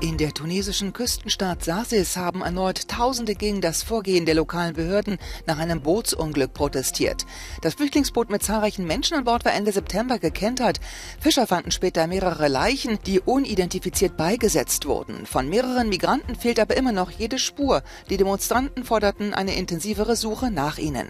In der tunesischen Küstenstadt Sasis haben erneut Tausende gegen das Vorgehen der lokalen Behörden nach einem Bootsunglück protestiert. Das Flüchtlingsboot mit zahlreichen Menschen an Bord war Ende September gekentert. Fischer fanden später mehrere Leichen, die unidentifiziert beigesetzt wurden. Von mehreren Migranten fehlt aber immer noch jede Spur. Die Demonstranten forderten eine intensivere Suche nach ihnen.